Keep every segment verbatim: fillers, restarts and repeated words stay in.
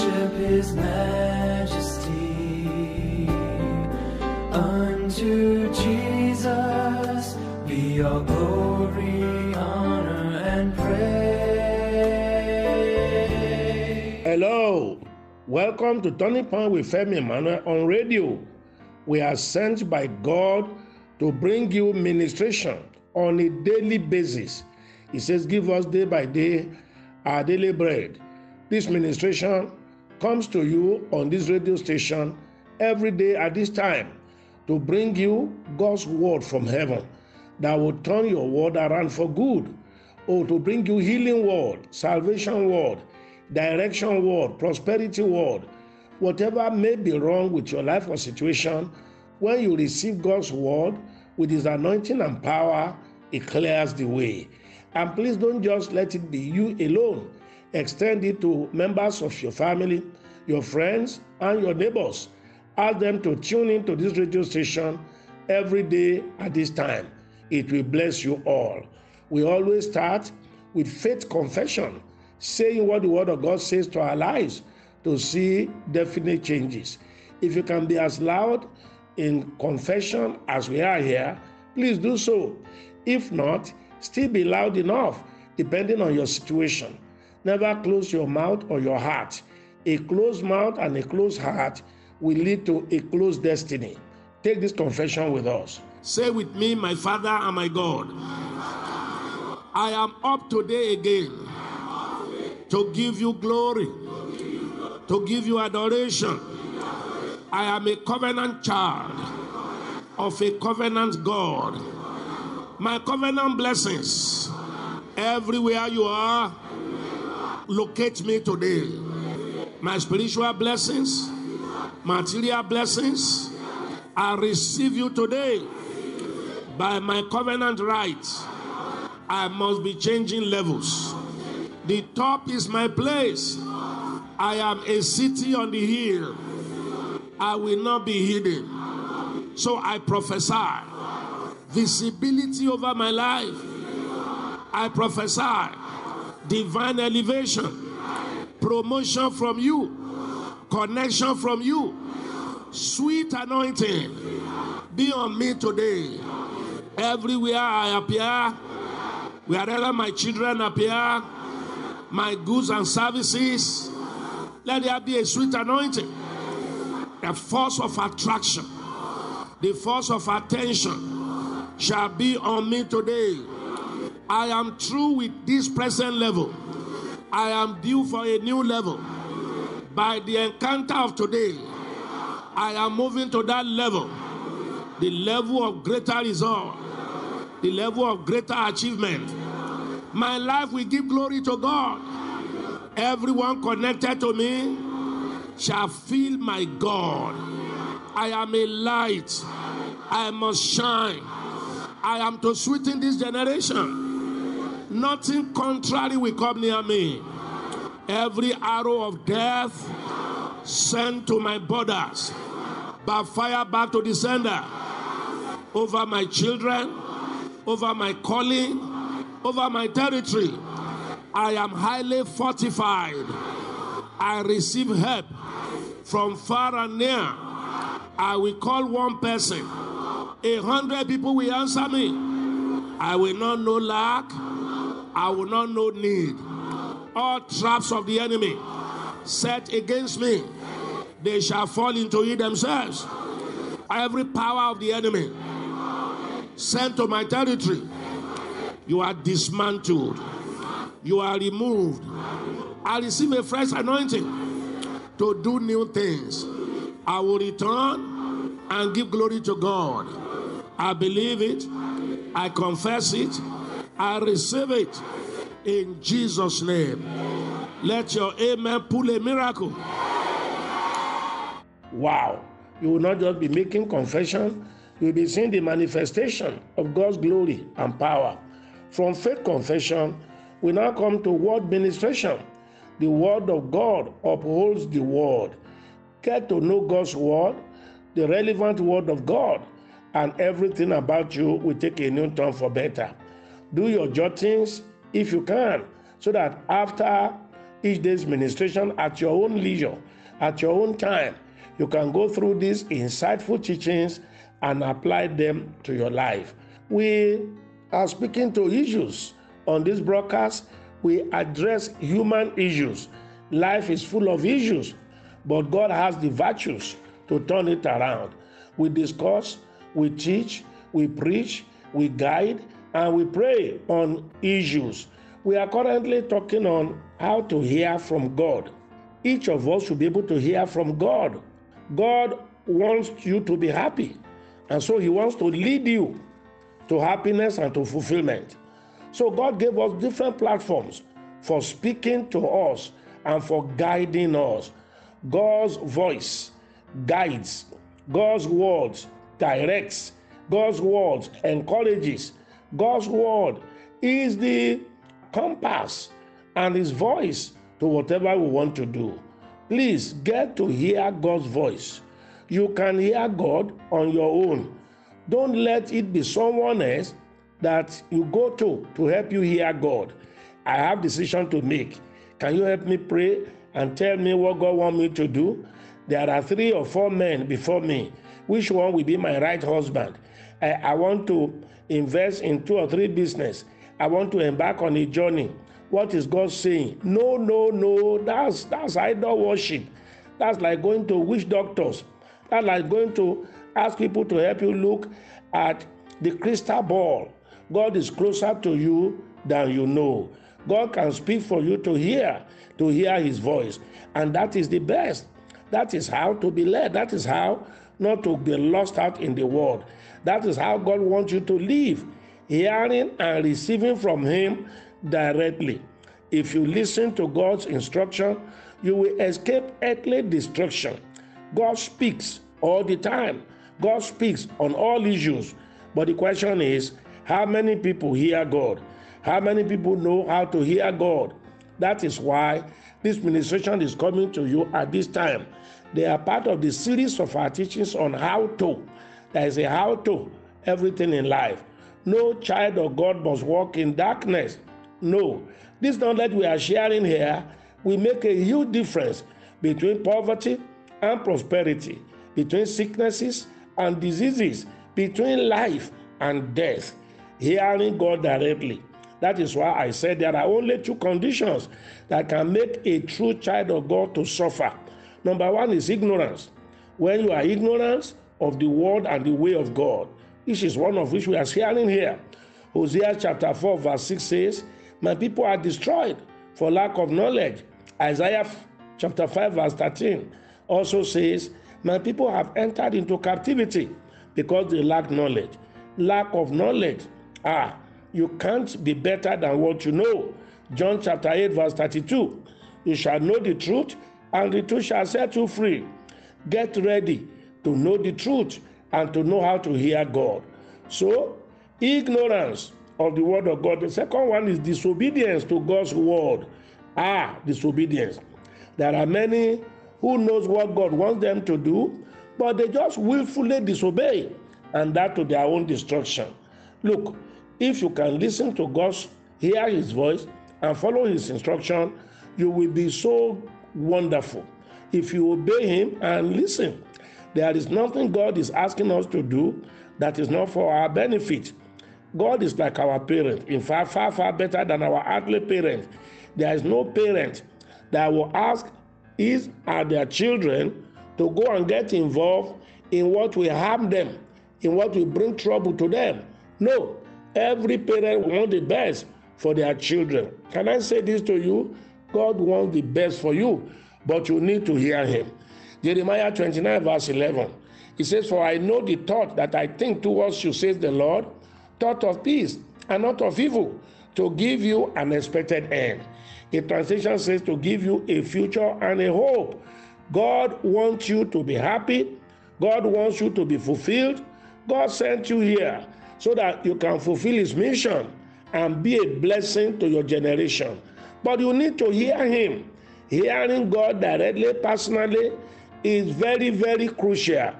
worship His majesty. Unto Jesus be all glory, honor, and praise. Hello, welcome to Turning Point with Femi Emmanuel on radio. We are sent by God to bring you ministration on a daily basis. He says, give us day by day our daily bread. This ministration comes to you on this radio station every day at this time to bring you God's word from heaven that will turn your world around for good, or to bring you healing word, salvation word, direction word, prosperity word. Whatever may be wrong with your life or situation, when you receive God's word with His anointing and power, it clears the way. And please don't just let it be you alone. Extend it to members of your family, your friends, and your neighbors. Ask them to tune in to this radio station every day at this time. It will bless you all. We always start with faith confession, saying what the Word of God says to our lives to see definite changes. If you can be as loud in confession as we are here, please do so. If not, still be loud enough, depending on your situation. Never close your mouth or your heart. A closed mouth and a closed heart will lead to a closed destiny. Take this confession with us. Say with me, my Father and my God, I am up today again to give you glory, to give you adoration. I am a covenant child of a covenant God. My covenant blessings, everywhere you are, locate me today. My spiritual blessings, material blessings, I receive you today. By my covenant right, I must be changing levels. The top is my place. I am a city on the hill. I will not be hidden. So I prophesy visibility over my life. I prophesy divine elevation, promotion from you, connection from you, sweet anointing be on me today. Everywhere I appear, wherever my children appear, my goods and services, let there be a sweet anointing, a force of attraction, the force of attention shall be on me today. I am through with this present level. I am due for a new level. By the encounter of today, I am moving to that level, the level of greater result, the level of greater achievement. My life will give glory to God. Everyone connected to me shall feel my God. I am a light. I must shine. I am to sweeten this generation. Nothing contrary will come near me. Every arrow of death sent to my borders, by fire back to the sender, over my children, over my calling, over my territory. I am highly fortified. I receive help from far and near. I will call one person. A hundred people will answer me. I will not know lack. I will not know need. All traps of the enemy set against me, they shall fall into it themselves. Every power of the enemy sent to my territory, you are dismantled. You are removed. I receive a fresh anointing to do new things. I will return and give glory to God. I believe it. I confess it. I receive it in Jesus' name. Let your amen pull a miracle. Wow. You will not just be making confession, you will be seeing the manifestation of God's glory and power. From faith confession, we now come to word ministration. The word of God upholds the word. Get to know God's word, the relevant word of God, and everything about you will take a new turn for better. Do your jottings if you can, so that after each day's ministration at your own leisure, at your own time. You can go through these insightful teachings and apply them to your life. We are speaking to issues on this broadcast. We address human issues. Life is full of issues, but God has the virtues to turn it around. We discuss, we teach, we preach, we guide, and we pray on issues. We are currently talking on how to hear from God. Each of us should be able to hear from God. God wants you to be happy, and so he wants to lead you to happiness and to fulfillment. So God gave us different platforms for speaking to us and for guiding us. God's voice guides. God's words directs. God's words encourages. God's word is the compass and his voice to whatever we want to do. Please get to hear God's voice. You can hear God on your own. Don't let it be someone else that you go to to help you hear God. I have a decision to make. Can you help me pray and tell me what God wants me to do? There are three or four men before me. Which one will be my right husband? I, I want to invest in two or three businesses. I want to embark on a journey. What is God saying? No, no, no. That's, that's idol worship. That's like going to witch doctors. That's like going to ask people to help you look at the crystal ball. God is closer to you than you know. God can speak for you to hear, to hear his voice. And that is the best. That is how to be led. That is how not to be lost out in the world. That is how God wants you to live, hearing and receiving from him directly. If you listen to God's instruction, you will escape earthly destruction. God speaks all the time. God speaks on all issues. But the question is, how many people hear God? How many people know how to hear God? That is why this ministration is coming to you at this time. They are part of the series of our teachings on how to. There is a how to everything in life. No child of God must walk in darkness. No. This knowledge we are sharing here will make a huge difference between poverty and prosperity, between sicknesses and diseases, between life and death. Hearing God directly. That is why I said there are only two conditions that can make a true child of God to suffer. Number one is ignorance. When you are ignorant of the word and the way of God, which is one of which we are sharing here. Hosea chapter four verse six says, "My people are destroyed for lack of knowledge." Isaiah chapter five verse thirteen also says, "My people have entered into captivity because they lack knowledge." Lack of knowledge. Ah, you can't be better than what you know. John chapter eight verse thirty-two, "You shall know the truth, and the truth shall set you free." Get ready to know the truth and to know how to hear God. So, ignorance of the word of God. The second one is disobedience to God's word. Ah, disobedience. There are many who knows what God wants them to do, but they just willfully disobey, and that to their own destruction. Look, if you can listen to God, hear his voice, and follow his instruction, you will be so wonderful. If you obey him and listen, there is nothing God is asking us to do that is not for our benefit. God is like our parent, in fact, far, far better than our earthly parent. There is no parent that will ask his or their children to go and get involved in what will harm them, in what will bring trouble to them. No, every parent wants the best for their children. Can I say this to you? God wants the best for you, but you need to hear him. Jeremiah twenty-nine verse eleven, it says, "For I know the thought that I think towards you, says the Lord, thought of peace and not of evil, to give you an expected end." A translation says to give you a future and a hope. God wants you to be happy. God wants you to be fulfilled. God sent you here so that you can fulfill his mission and be a blessing to your generation. But you need to hear him. Hearing God directly, personally, is very, very crucial.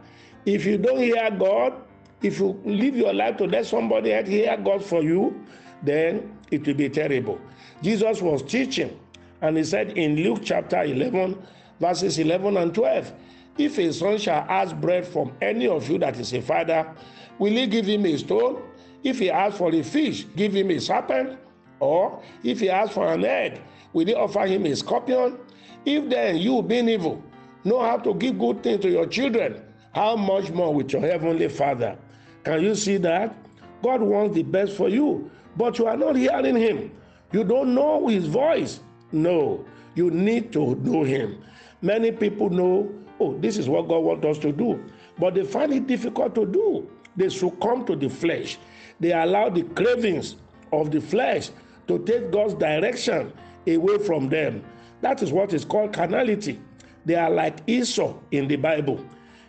If you don't hear God, if you live your life to let somebody else hear God for you, then it will be terrible. Jesus was teaching, And he said in Luke chapter eleven, verses eleven and twelve, if a son shall ask bread from any of you that is a father, will he give him a stone? If he asks for a fish, give him a serpent? Or if he asks for an egg, will he offer him a scorpion? If then you, being evil, know how to give good things to your children, how much more with your heavenly Father? Can you see that? God wants the best for you, but you are not hearing him. You don't know his voice. No, you need to know him. Many people know, oh, this is what God wants us to do, but they find it difficult to do. They succumb to the flesh. They allow the cravings of the flesh to take God's direction away from them. That is what is called carnality. They are like Esau in the Bible.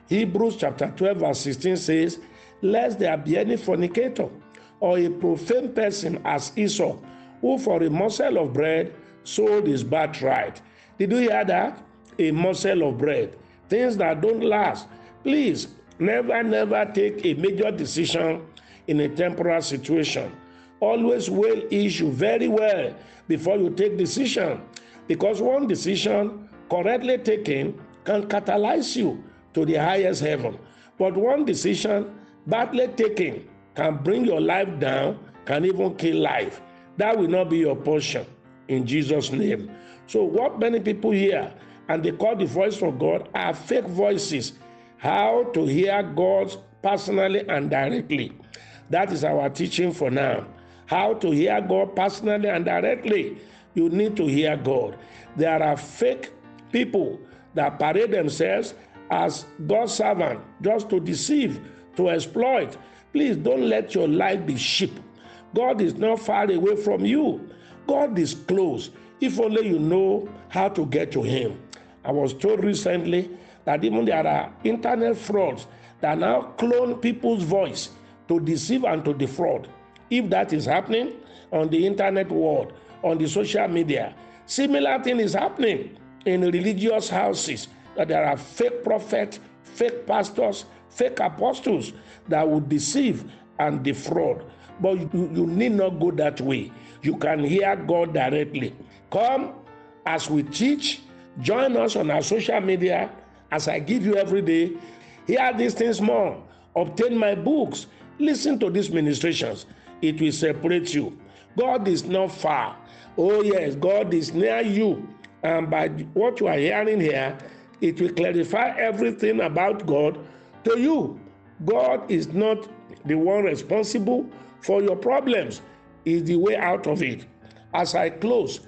Hebrews chapter twelve verse sixteen says, lest there be any fornicator or a profane person as Esau, who for a morsel of bread sold his birthright. Did you hear that? A morsel of bread. Things that don't last. Please, never, never take a major decision in a temporal situation. Always weigh issue very well before you take decision, because one decision correctly taken can catalyze you to the highest heaven. But one decision badly taken can bring your life down, can even kill life. That will not be your portion in Jesus' name. So what many people hear and they call the voice of God are fake voices. How to hear God personally and directly. That is our teaching for now. How to hear God personally and directly. You need to hear God. There are fake people that parade themselves as God's servant just to deceive, to exploit. Please don't let your life be sheep. God is not far away from you. God is close, if only you know how to get to him. I was told recently that even there are internet frauds that now clone people's voice to deceive and to defraud. If that is happening on the internet world, on the social media, similar thing is happening in religious houses, that there are fake prophets, fake pastors, fake apostles that will deceive and defraud. But you, you need not go that way. You can hear God directly. Come as we teach, join us on our social media as I give you every day. Hear these things more. Obtain my books. Listen to these ministrations. It will separate you. God is not far. Oh yes, God is near you. And by what you are hearing here, it will clarify everything about God to you. God is not the one responsible for your problems. Is the way out of it. As I close,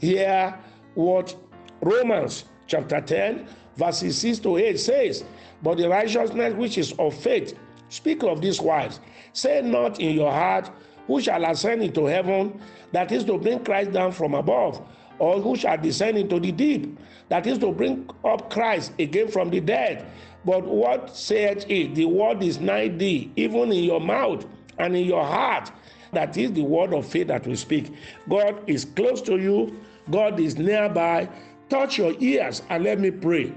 hear what Romans chapter ten, verses six to eight says, but the righteousness which is of faith, speak of these wives, say not in your heart, who shall ascend into heaven, that is to bring Christ down from above, or who shall descend into the deep, that is to bring up Christ again from the dead. But what saith it? The word is nigh thee, even in your mouth and in your heart. That is the word of faith that we speak. God is close to you. God is nearby. Touch your ears and let me pray.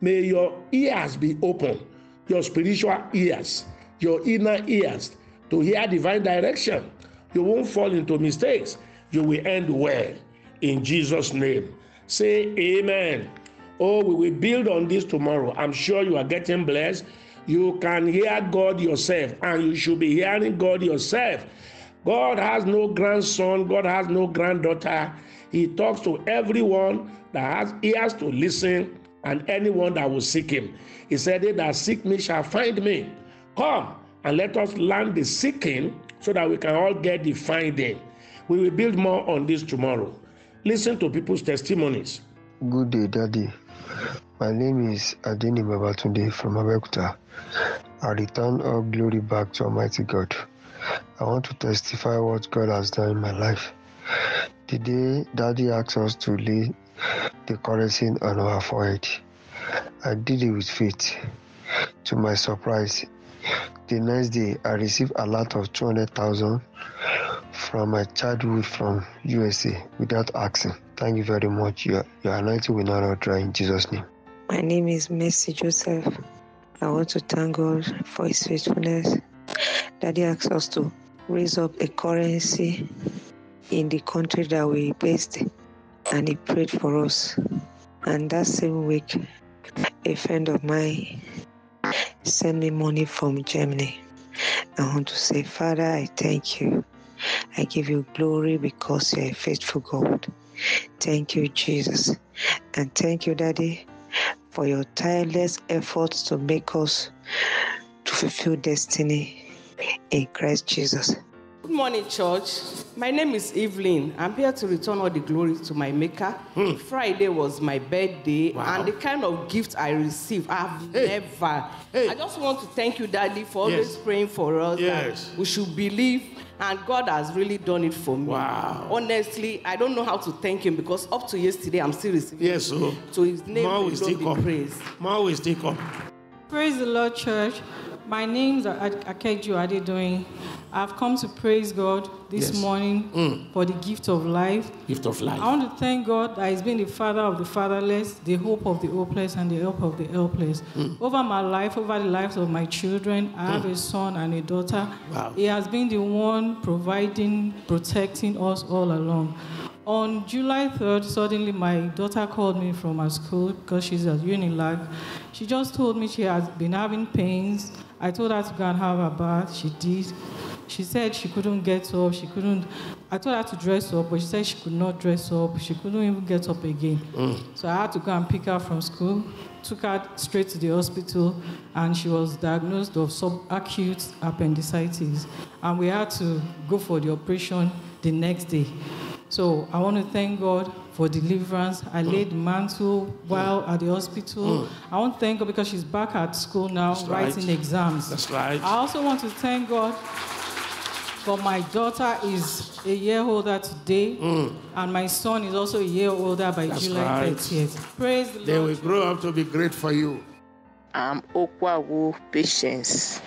May your ears be open, your spiritual ears, your inner ears, to hear divine direction. You won't fall into mistakes. You will end well. In Jesus' name, say amen. Oh, we will build on this tomorrow. I'm sure you are getting blessed. You can hear God yourself, and you should be hearing God yourself. God has no grandson. God has no granddaughter. He talks to everyone that has ears to listen and anyone that will seek him. He said, they that seek me shall find me. Come and let us learn the seeking so that we can all get the finding. We will build more on this tomorrow. Listen to people's testimonies. Good day, Daddy. My name is Adeni Babatunde from Abeokuta. I return all glory back to Almighty God. I want to testify what God has done in my life. The day Daddy asked us to lay the correction on our forehead, I did it with faith. To my surprise, the next day I received a lot of two hundred thousand from my childhood from U S A without asking. Thank you very much. Your, your anointing will not dry in Jesus' name. My name is Mercy Joseph. I want to thank God for his faithfulness. Daddy asked us to raise up a currency in the country that we based. and he prayed for us. And that same week, a friend of mine sent me money from Germany. I want to say, Father, I thank you. I give you glory because you are a faithful God. Thank you, Jesus. And thank you, Daddy, for your tireless efforts to make us to fulfill destiny in Christ Jesus. Good morning, church. My name is Evelyn. I'm here to return all the glory to my maker. Hmm. Friday was my birthday, wow. And the kind of gift I received, I've hey. never. Hey. I just want to thank you, Daddy, for yes. always praying for us. Yes. We should believe, and God has really done it for me. Wow. Honestly, I don't know how to thank him, because up to yesterday, I'm still receiving. Yes, so. So his name is praise. More will still come. Praise the Lord, church. My name's Akeju Adedoyin. I've come to praise God this yes. morning mm. for the gift of life. Gift of life. I want to thank God that he's been the father of the fatherless, the hope of the hopeless, and the help of the helpless. Mm. Over my life, over the lives of my children, I have mm. a son and a daughter. Wow. He has been the one providing, protecting us all along. On July third, suddenly my daughter called me from her school because she's at Unilag. She just told me she has been having pains. I told her to go and have a bath. She did. She said she couldn't get up. She couldn't. I told her to dress up, but she said she could not dress up. She couldn't even get up again. Mm. So I had to go and pick her from school, took her straight to the hospital, and she was diagnosed with subacute appendicitis. And we had to go for the operation the next day. So I want to thank God for deliverance. I mm. laid the mantle while mm. at the hospital. Mm. I want to thank God because she's back at school now. That's writing right. exams. That's right. I also want to thank God for my daughter is a year older today, mm. and my son is also a year older by That's July right. thirtieth. Praise the Lord. They will grow up to be great for you. I'm Okwawo Patience.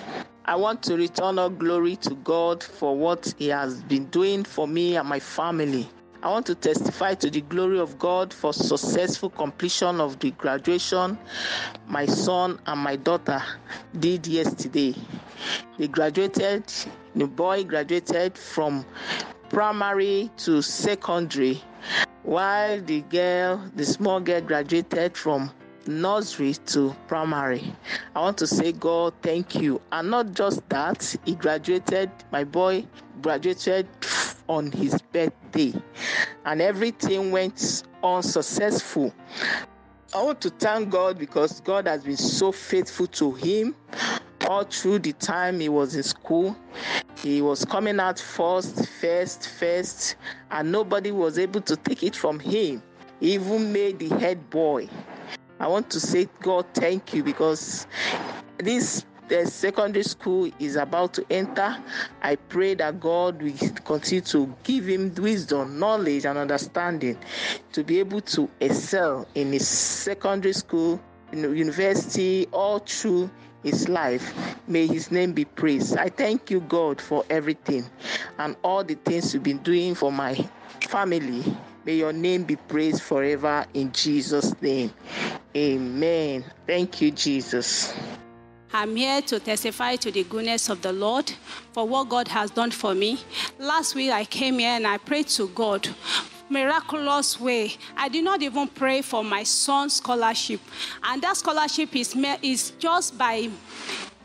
I want to return all glory to God for what he has been doing for me and my family. I want to testify to the glory of God for successful completion of the graduation my son and my daughter did yesterday. They graduated, the boy graduated from primary to secondary, while the girl, the small girl graduated from nursery to primary. I want to say, God, thank you. And not just that, he graduated, my boy graduated on his birthday, and everything went on successful. I want to thank God because God has been so faithful to him all through the time he was in school. He was coming out first, first, first, and nobody was able to take it from him. He even made the head boy. I want to say, God, thank you, because this the secondary school is about to enter. I pray that God will continue to give him wisdom, knowledge, and understanding to be able to excel in his secondary school, in the university, all through his life. May his name be praised. I thank you, God, for everything and all the things you've been doing for my family. May your name be praised forever in Jesus' name. Amen. Thank you, Jesus. I'm here to testify to the goodness of the Lord for what God has done for me. Last week, I came here and I prayed to God. Miraculous way. I did not even pray for my son's scholarship. And that scholarship is, is just by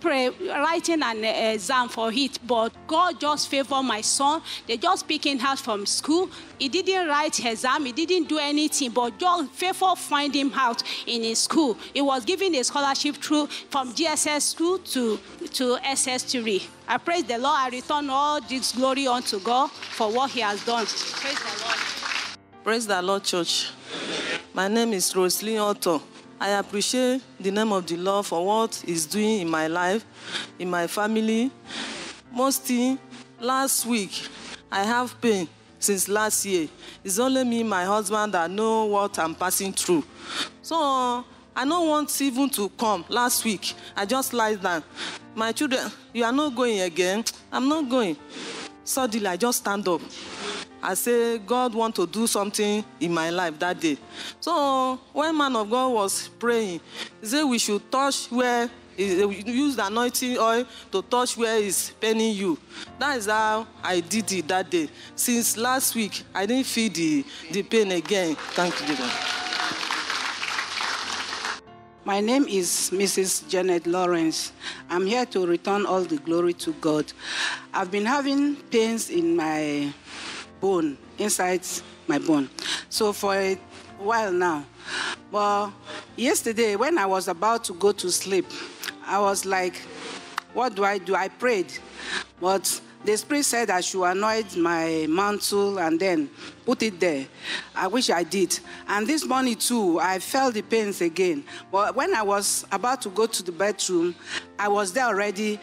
Pray, writing an exam for it, but God just favored my son. They just picked him out from school. He didn't write exam, he didn't do anything, but just favor find him out in his school. He was given a scholarship through from G S S two to, to S S three. I praise the Lord. I return all this glory unto God for what he has done. Praise the Lord. Praise the Lord, church. My name is Roselyn Otto. I appreciate the name of the Lord for what he's doing in my life, in my family. Mostly, last week, I have pain since last year. It's only me and my husband that know what I'm passing through. So I don't want even to come last week. I just lied down. My children, you are not going again. I'm not going. Suddenly, I just stand up. I say, God want to do something in my life that day. So when man of God was praying, he said we should touch where They use the anointing oil to touch where it's paining you. That is how I did it that day. Since last week, I didn't feel the, the pain again. Thank you, God. My name is Missus Janet Lawrence. I'm here to return all the glory to God. I've been having pains in my bone, inside my bone. So for a while now. But yesterday, when I was about to go to sleep, I was like, what do I do? I prayed. But the Spirit said I should anoint my mantle and then put it there. I wish I did. And this morning, too, I felt the pains again. But when I was about to go to the bedroom, I was there already.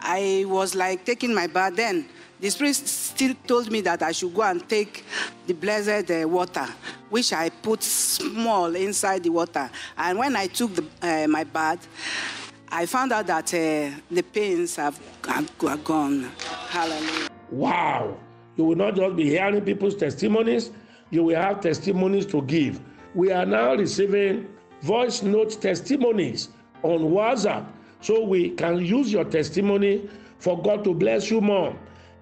I was like taking my bath then. The Spirit still told me that I should go and take the blessed uh, water, which I put small inside the water. And when I took the, uh, my bath, I found out that uh, the pains have, have gone. Hallelujah. Wow. You will not just be hearing people's testimonies. You will have testimonies to give. We are now receiving voice note testimonies on WhatsApp, so we can use your testimony for God to bless you more.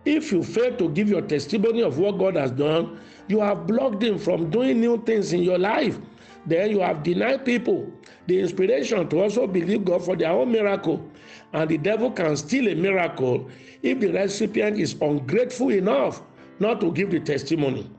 If you fail to give your testimony of what God has done, you have blocked Him from doing new things in your life. Then you have denied people the inspiration to also believe God for their own miracle. And the devil can steal a miracle if the recipient is ungrateful enough not to give the testimony.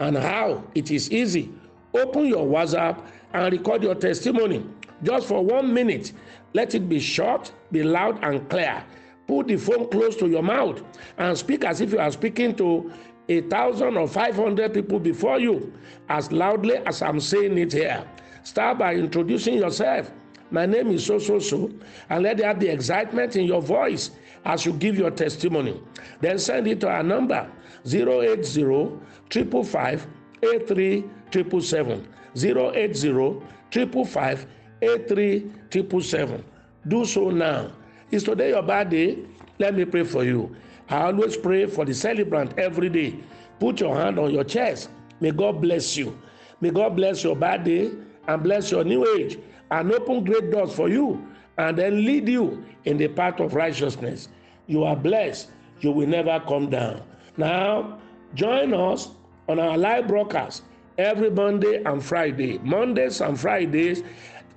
And how? It is easy. Open your WhatsApp and record your testimony just for one minute. Let it be short, be loud and clear. Put the phone close to your mouth and speak as if you are speaking to a thousand or five hundred people before you, as loudly as I'm saying it here. Start by introducing yourself. My name is so, so, so, and let there be excitement in your voice as you give your testimony. Then send it to our number zero eight zero, five five five, eight three seven seven, zero eight zero, five five five, eight three seven seven. Do so now. Is today your birthday? Let me pray for you. I always pray for the celebrant every day. Put your hand on your chest. May God bless you. May God bless your birthday and bless your new age and open great doors for you and then lead you in the path of righteousness. You are blessed. You will never come down. Now, join us on our live broadcast every Monday and Friday. Mondays and Fridays,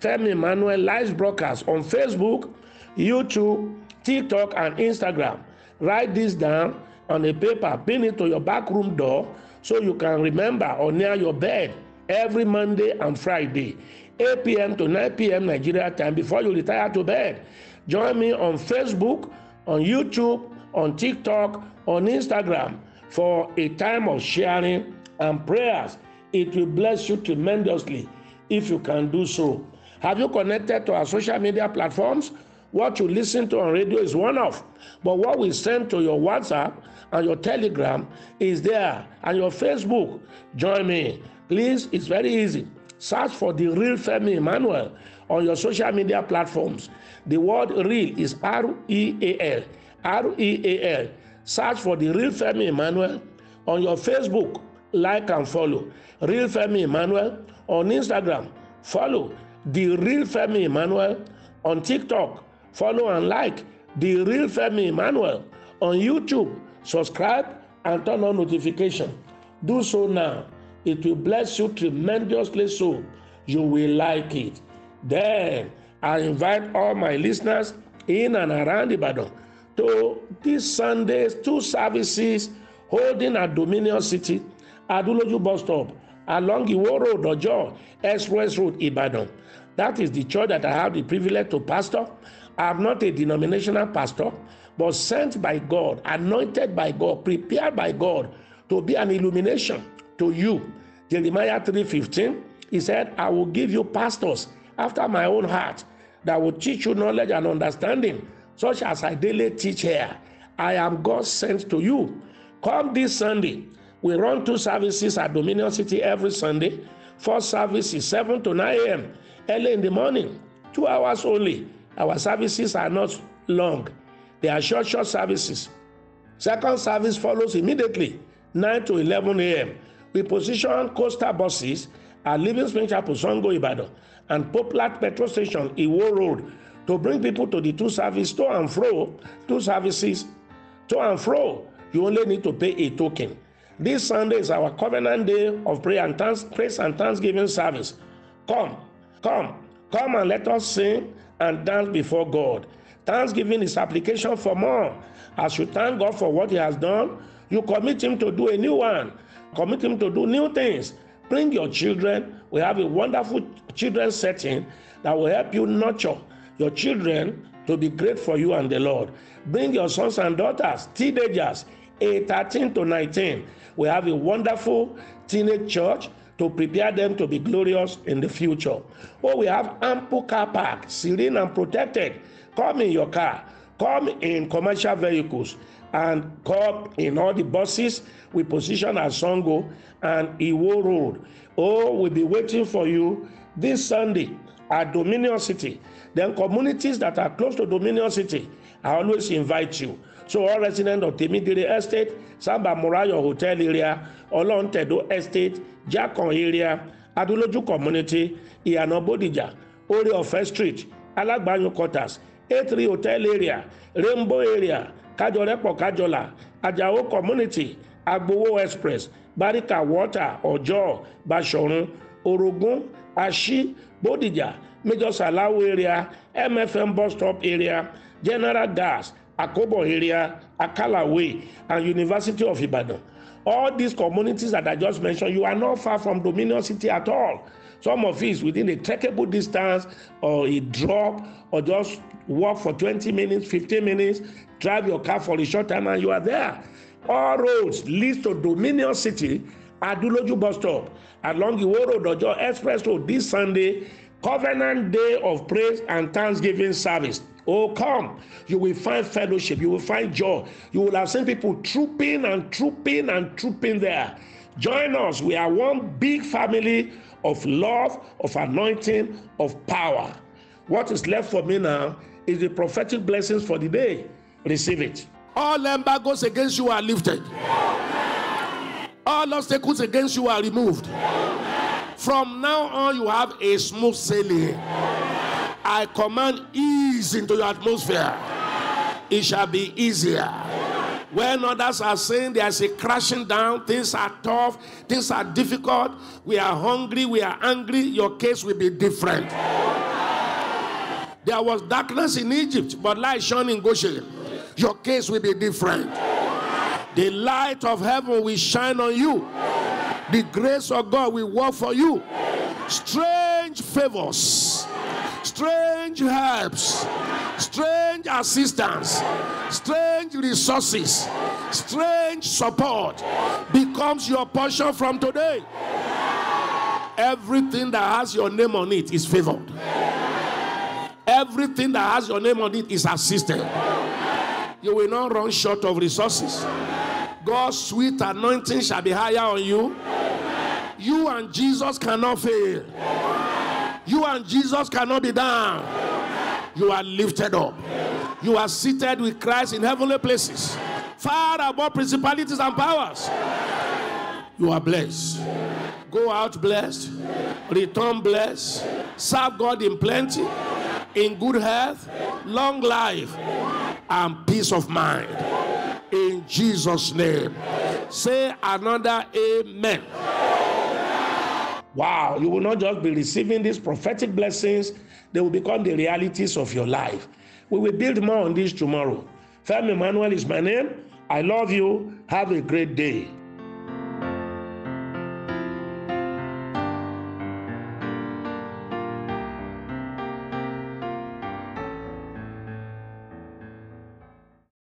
Femi Emmanuel live broadcast on Facebook, YouTube, TikTok, and Instagram. Write this down on a paper, pin it to your back room door so you can remember, or near your bed, every Monday and Friday, eight p m to nine p m Nigeria time, before you retire to bed. Join me on Facebook, on YouTube, on TikTok, on Instagram for a time of sharing and prayers. It will bless you tremendously if you can do so. Have you connected to our social media platforms? What you listen to on radio is one off, but what we send to your WhatsApp and your Telegram is there, and your Facebook. Join me. Please, it's very easy. Search for The Real Femi Emmanuel on your social media platforms. The word real is R E A L. R E A L. Search for The Real Femi Emmanuel on your Facebook. Like and follow. Real Femi Emmanuel on Instagram. Follow. The Real Femi Emmanuel on TikTok. Follow and like The Real Femi Emmanuel on YouTube. Subscribe and turn on notification. Do so now. It will bless you tremendously so. You will like it. Then I invite all my listeners in and around Ibadan to this Sunday's two services holding at Dominion City, Aduloju Bus Stop, along Iwo Road, Ojo, Express Road, Ibadan. That is the church that I have the privilege to pastor. I'm not a denominational pastor, but sent by God, anointed by God, prepared by God to be an illumination to you. Jeremiah three fifteen, He said, I will give you pastors after my own heart that will teach you knowledge and understanding, such as I daily teach here. I am God sent to you. Come this Sunday. We run two services at Dominion City every Sunday. First service is seven to nine a m early in the morning, two hours only. Our services are not long. They are short, short services. Second service follows immediately, nine to eleven a m We position coastal buses at Living Spring Chapel, Sango Ibadan, and Poplar Petrol Station, Iwo Road, to bring people to the two services, to and fro, two services, to and fro. You only need to pay a token. This Sunday is our covenant day of prayer and thanks, praise and thanksgiving service. Come, come, come and let us sing and dance before God. Thanksgiving is application for more. As you thank God for what He has done, you commit Him to do a new one. Commit Him to do new things. Bring your children. We have a wonderful children setting that will help you nurture your children to be great for you and the Lord. Bring your sons and daughters, teenagers, thirteen to nineteen. We have a wonderful teenage church to prepare them to be glorious in the future. Oh, we have ample car park, serene and protected. Come in your car, come in commercial vehicles, and come in all the buses. We position at Sango and Iwo Road. Oh, we'll be waiting for you this Sunday at Dominion City. Then communities that are close to Dominion City, I always invite you. So all residents of Temidire Estate, Samba Morayo Hotel area, Olon Tedo Estate, Jakon area, Aduloju Community, Iyano Bodija, Ori of First Street, Alagbanyo Quarters, A three Hotel area, Rainbow area, Kajolepo Kajola, Ajao Community, Agbowo Express, Barika Water, Ojo, Bashorun, Orogun, Ashi, Bodija, Major Salawu area, M F M bus stop area, General Gas, Akobo area, Akala Way, and University of Ibadan. All these communities that I just mentioned, you are not far from Dominion City at all. Some of it is within a trackable distance, or a drop, or just walk for twenty minutes, fifteen minutes, drive your car for a short time, and you are there. All roads lead to Dominion City, Aduloju bus stop, along the Iwo Road, Ojo Express Road this Sunday, Covenant Day of Praise and Thanksgiving Service. Oh, come. You will find fellowship. You will find joy. You will have seen people trooping and trooping and trooping there. Join us. We are one big family of love, of anointing, of power. What is left for me now is the prophetic blessings for the day. Receive it. All embargoes against you are lifted. Amen. All obstacles against you are removed. Amen. From now on, you have a smooth sailing. Amen. I command ease into your atmosphere. Amen. It shall be easier. Amen. When others are saying there's a crashing down, things are tough, things are difficult, we are hungry, we are angry, your case will be different. Amen. There was darkness in Egypt, but light shone in Goshen. Your case will be different. Amen. The light of heaven will shine on you. Amen. The grace of God will work for you. Amen. Strange favors, Amen. Strange helps, Amen. Strange assistance, Amen. Strange resources, Amen. Strange support, Amen. Becomes your portion from today. Amen. Everything that has your name on it is favored. Amen. Everything that has your name on it is assisted. Amen. You will not run short of resources. Amen. God's sweet anointing shall be higher on you. Amen. You and Jesus cannot fail. Amen. You and Jesus cannot be down. Amen. You are lifted up. Amen. You are seated with Christ in heavenly places, far above principalities and powers. Amen. You are blessed. Amen. Go out blessed. Amen. Return blessed. Amen. Serve God in plenty, Amen. In good health, Amen. Long life, Amen. And peace of mind. In Jesus' name. Say another amen. Amen. Wow, you will not just be receiving these prophetic blessings, they will become the realities of your life. We will build more on this tomorrow. Femi Emmanuel is my name. I love you. Have a great day.